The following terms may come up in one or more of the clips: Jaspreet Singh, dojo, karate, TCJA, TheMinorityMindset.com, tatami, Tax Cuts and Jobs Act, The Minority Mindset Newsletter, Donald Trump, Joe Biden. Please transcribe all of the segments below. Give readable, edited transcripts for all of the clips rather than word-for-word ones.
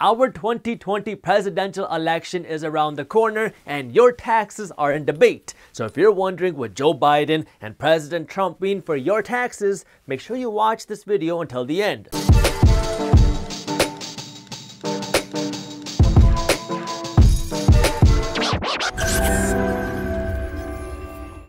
Our 2020 presidential election is around the corner and your taxes are in debate. So if you're wondering what Joe Biden and President Trump mean for your taxes, make sure you watch this video until the end.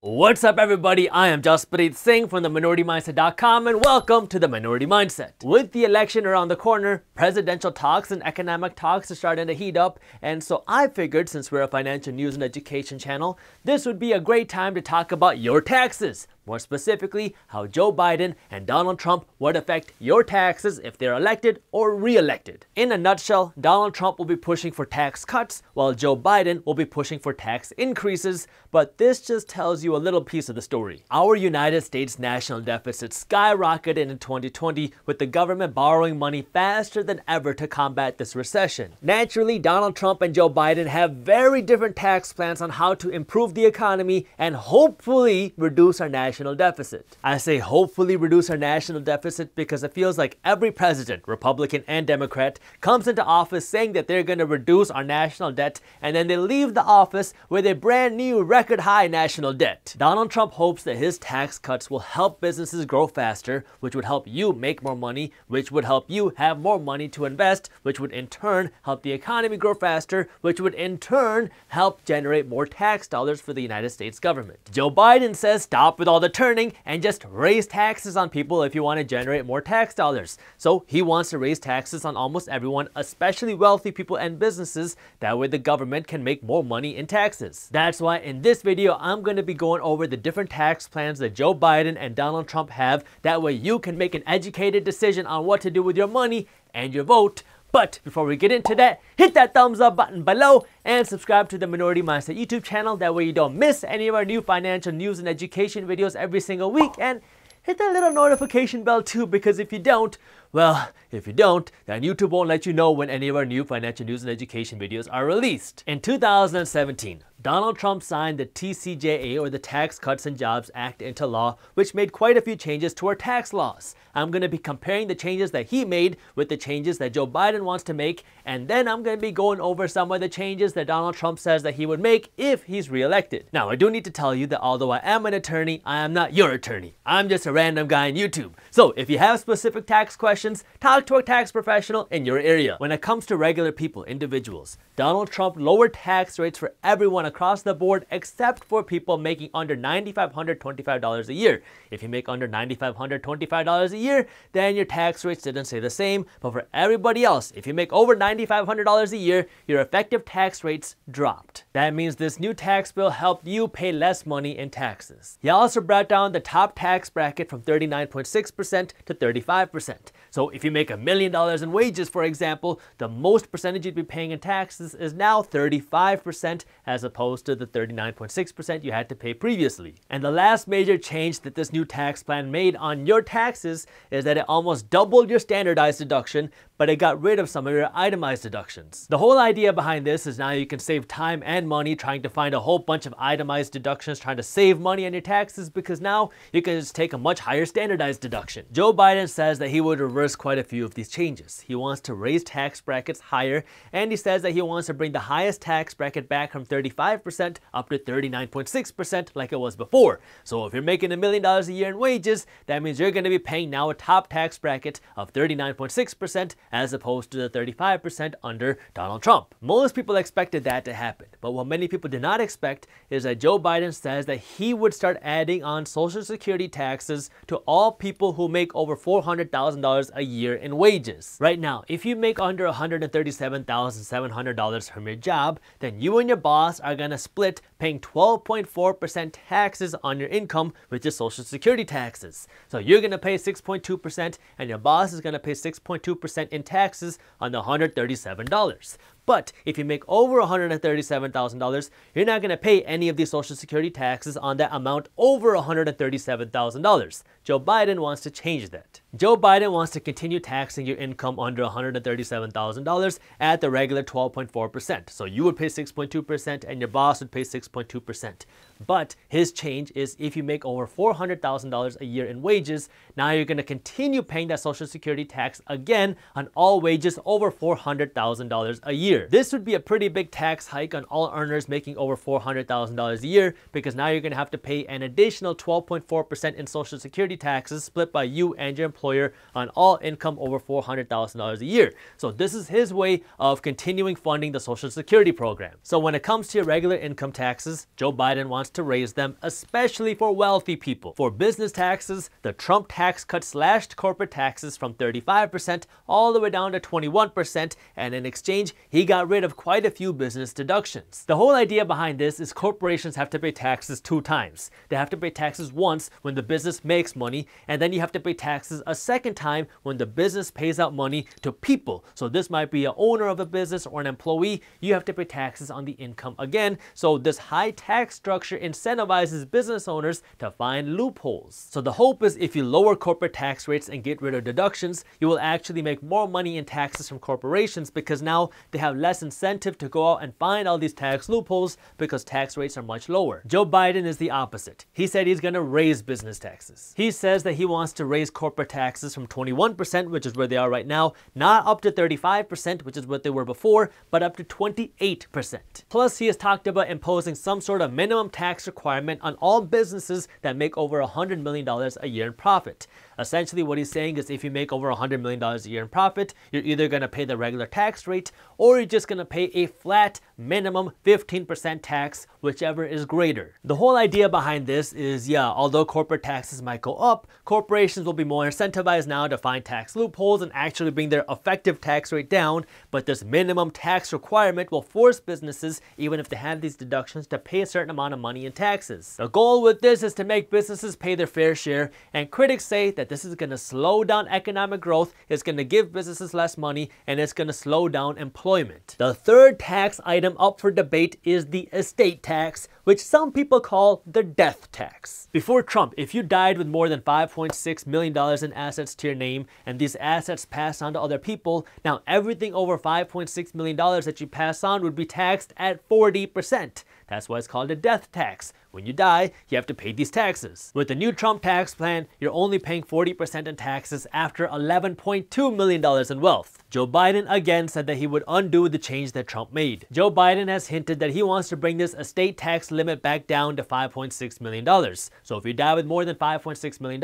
What's up everybody, I am Jaspreet Singh from TheMinorityMindset.com and welcome to The Minority Mindset. With the election around the corner, presidential talks and economic talks are starting to heat up, and so I figured since we're a financial news and education channel, this would be a great time to talk about your taxes. More specifically, how Joe Biden and Donald Trump would affect your taxes if they're elected or re-elected. In a nutshell, Donald Trump will be pushing for tax cuts, while Joe Biden will be pushing for tax increases, but this just tells you a little piece of the story. Our United States national deficit skyrocketed in 2020 with the government borrowing money faster than ever to combat this recession. Naturally, Donald Trump and Joe Biden have very different tax plans on how to improve the economy and hopefully reduce our national deficit. I say hopefully reduce our national deficit because it feels like every president, Republican and Democrat, comes into office saying that they're going to reduce our national debt, and then they leave the office with a brand new record high national debt. Donald Trump hopes that his tax cuts will help businesses grow faster, which would help you make more money, which would help you have more money to invest, which would in turn help the economy grow faster, which would in turn help generate more tax dollars for the United States government. Joe Biden says stop with all the turning and just raise taxes on people if you want to generate more tax dollars. So he wants to raise taxes on almost everyone, especially wealthy people and businesses. That way the government can make more money in taxes. That's why in this video, I'm going to be going over the different tax plans that Joe Biden and Donald Trump have. That way you can make an educated decision on what to do with your money and your vote. But before we get into that, hit that thumbs up button below and subscribe to the Minority Mindset YouTube channel. That way you don't miss any of our new financial news and education videos every single week. And hit that little notification bell too, because if you don't, well, if you don't, then YouTube won't let you know when any of our new financial news and education videos are released. In 2017, Donald Trump signed the TCJA, or the Tax Cuts and Jobs Act, into law, which made quite a few changes to our tax laws. I'm going to be comparing the changes that he made with the changes that Joe Biden wants to make, and then I'm going to be going over some of the changes that Donald Trump says that he would make if he's reelected. Now, I do need to tell you that although I am an attorney, I am not your attorney. I'm just a random guy on YouTube. So if you have specific tax questions, talk to a tax professional in your area. When it comes to regular people, individuals, Donald Trump lowered tax rates for everyone across the board except for people making under $9,525 a year. If you make under $9,525 a year, then your tax rates didn't stay the same. But for everybody else, if you make over $9,500 a year, your effective tax rates dropped. That means this new tax bill helped you pay less money in taxes. He also brought down the top tax bracket from 39.6% to 35%. So if you make $1 million in wages, for example, the most percentage you'd be paying in taxes is now 35% as opposed to the 39.6% you had to pay previously. And the last major change that this new tax plan made on your taxes is that it almost doubled your standardized deduction, but it got rid of some of your itemized deductions. The whole idea behind this is now you can save time and money trying to find a whole bunch of itemized deductions, trying to save money on your taxes, because now you can just take a much higher standardized deduction. Joe Biden says that he would reverse quite a few of these changes. He wants to raise tax brackets higher, and he says that he wants to bring the highest tax bracket back from 35% up to 39.6% like it was before. So if you're making $1 million a year in wages, that means you're going to be paying now a top tax bracket of 39.6% as opposed to the 35% under Donald Trump. Most people expected that to happen, but what many people did not expect is that Joe Biden says that he would start adding on Social Security taxes to all people who make over $400,000 a year in wages. Right now, if you make under $137,700 from your job, then you and your boss are going to split paying 12.4% taxes on your income, which is Social Security taxes. So you're going to pay 6.2% and your boss is going to pay 6.2% in taxes on the $137. But if you make over $137,000, you're not going to pay any of the Social Security taxes on that amount over $137,000. Joe Biden wants to change that. Joe Biden wants to continue taxing your income under $137,000 at the regular 12.4%. So you would pay 6.2% and your boss would pay 6.2%. But his change is if you make over $400,000 a year in wages, now you're going to continue paying that Social Security tax again on all wages over $400,000 a year. This would be a pretty big tax hike on all earners making over $400,000 a year, because now you're going to have to pay an additional 12.4% in Social Security taxes split by you and your employer on all income over $400,000 a year. So this is his way of continuing funding the Social Security program. So when it comes to your regular income taxes, Joe Biden wants to raise them, especially for wealthy people. For business taxes, the Trump tax cut slashed corporate taxes from 35% all the way down to 21%, and in exchange, he got rid of quite a few business deductions. The whole idea behind this is corporations have to pay taxes two times. They have to pay taxes once when the business makes money, and then you have to pay taxes a second time when the business pays out money to people. So this might be an owner of a business or an employee. You have to pay taxes on the income again. So this high tax structure incentivizes business owners to find loopholes. So the hope is if you lower corporate tax rates and get rid of deductions, you will actually make more money in taxes from corporations, because now they have less incentive to go out and find all these tax loopholes because tax rates are much lower. Joe Biden is the opposite. He said he's going to raise business taxes. He says that he wants to raise corporate taxes from 21%, which is where they are right now, not up to 35%, which is what they were before, but up to 28%. Plus, he has talked about imposing some sort of minimum tax requirement on all businesses that make over $100 million a year in profit. Essentially, what he's saying is if you make over $100 million a year in profit, you're either going to pay the regular tax rate or you're just going to pay a flat minimum 15% tax, whichever is greater. The whole idea behind this is, yeah, although corporate taxes might go up, corporations will be more incentivized now to find tax loopholes and actually bring their effective tax rate down, but this minimum tax requirement will force businesses, even if they have these deductions, to pay a certain amount of money in taxes. The goal with this is to make businesses pay their fair share, and critics say that this is going to slow down economic growth, it's going to give businesses less money, and it's going to slow down employment. The third tax item up for debate is the estate tax, which some people call the death tax. Before Trump, if you died with more than $5.6 million in assets to your name and these assets passed on to other people, now everything over $5.6 million that you pass on would be taxed at 40%. That's why it's called a death tax. When you die, you have to pay these taxes. With the new Trump tax plan, you're only paying 40% in taxes after $11.2 million in wealth. Joe Biden again said that he would undo the change that Trump made. Joe Biden has hinted that he wants to bring this estate tax limit back down to $5.6 million. So if you die with more than $5.6 million,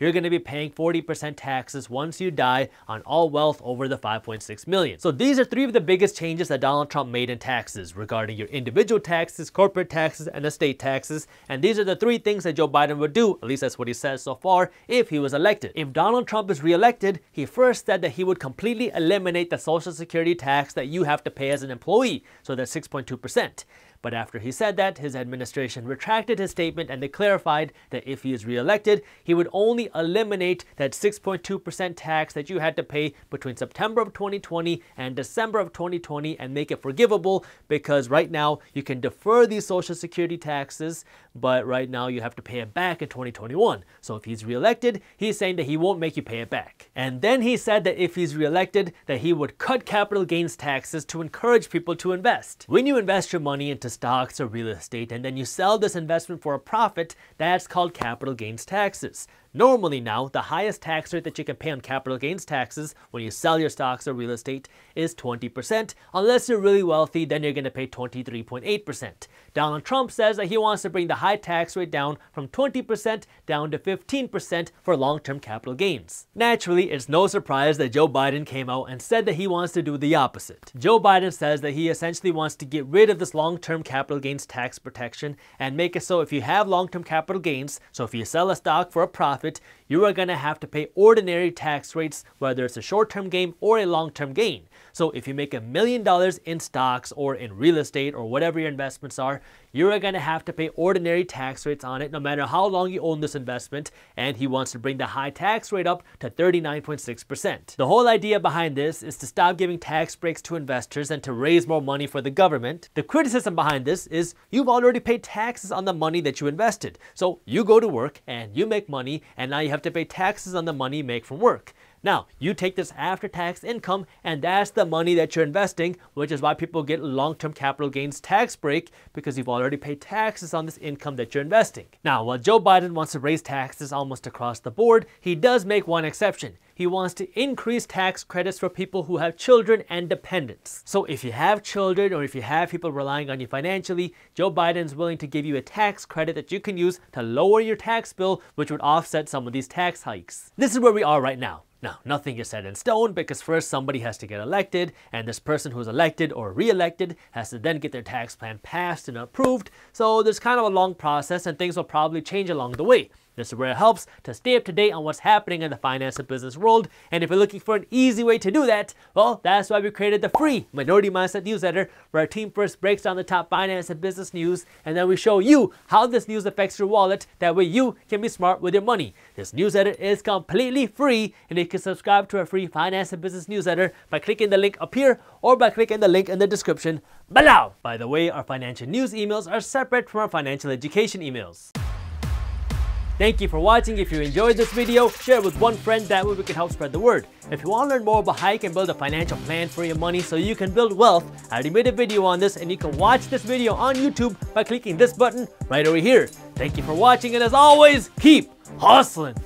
you're going to be paying 40% taxes once you die on all wealth over the $5.6 million. So these are three of the biggest changes that Donald Trump made in taxes regarding your individual taxes, corporate taxes, and estate taxes. And these are the three things that Joe Biden would do, at least that's what he says so far, if he was elected. If Donald Trump is reelected, he first said that he would completely eliminate the Social Security tax that you have to pay as an employee, so that's 6.2%. But after he said that, his administration retracted his statement and they clarified that if he is reelected, he would only eliminate that 6.2% tax that you had to pay between September of 2020 and December of 2020 and make it forgivable, because right now you can defer these Social Security taxes, but right now you have to pay it back in 2021. So if he's reelected, he's saying that he won't make you pay it back. And then he said that if he's reelected, that he would cut capital gains taxes to encourage people to invest. When you invest your money into stocks or real estate and then you sell this investment for a profit, that's called capital gains taxes. Normally now, the highest tax rate that you can pay on capital gains taxes when you sell your stocks or real estate is 20%. Unless you're really wealthy, then you're going to pay 23.8%. Donald Trump says that he wants to bring the high tax rate down from 20% down to 15% for long-term capital gains. Naturally, it's no surprise that Joe Biden came out and said that he wants to do the opposite. Joe Biden says that he essentially wants to get rid of this long-term capital gains tax protection and make it so if you have long-term capital gains, so if you sell a stock for a profit, you are going to have to pay ordinary tax rates, whether it's a short-term gain or a long-term gain. So if you make $1 million in stocks or in real estate or whatever your investments are, you're going to have to pay ordinary tax rates on it no matter how long you own this investment, and he wants to bring the high tax rate up to 39.6%. The whole idea behind this is to stop giving tax breaks to investors and to raise more money for the government. The criticism behind this is you've already paid taxes on the money that you invested. So you go to work and you make money, and now you have to pay taxes on the money you make from work. Now, you take this after-tax income, and that's the money that you're investing, which is why people get long-term capital gains tax break, because you've already paid taxes on this income that you're investing. Now, while Joe Biden wants to raise taxes almost across the board, he does make one exception. He wants to increase tax credits for people who have children and dependents. So if you have children or if you have people relying on you financially, Joe Biden is willing to give you a tax credit that you can use to lower your tax bill, which would offset some of these tax hikes. This is where we are right now. Now, nothing is set in stone because first somebody has to get elected, and this person who's elected or re-elected has to then get their tax plan passed and approved. So there's kind of a long process, and things will probably change along the way. This is where it helps to stay up to date on what's happening in the finance and business world. And if you're looking for an easy way to do that, well, that's why we created the free Minority Mindset Newsletter, where our team first breaks down the top finance and business news, and then we show you how this news affects your wallet. That way you can be smart with your money. This newsletter is completely free, and you can subscribe to our free finance and business newsletter by clicking the link up here or by clicking the link in the description below. By the way, our financial news emails are separate from our financial education emails. Thank you for watching. If you enjoyed this video, share it with one friend. That way we can help spread the word. If you want to learn more about how you can build a financial plan for your money so you can build wealth, I already made a video on this, and you can watch this video on YouTube by clicking this button right over here. Thank you for watching, and as always, keep hustling.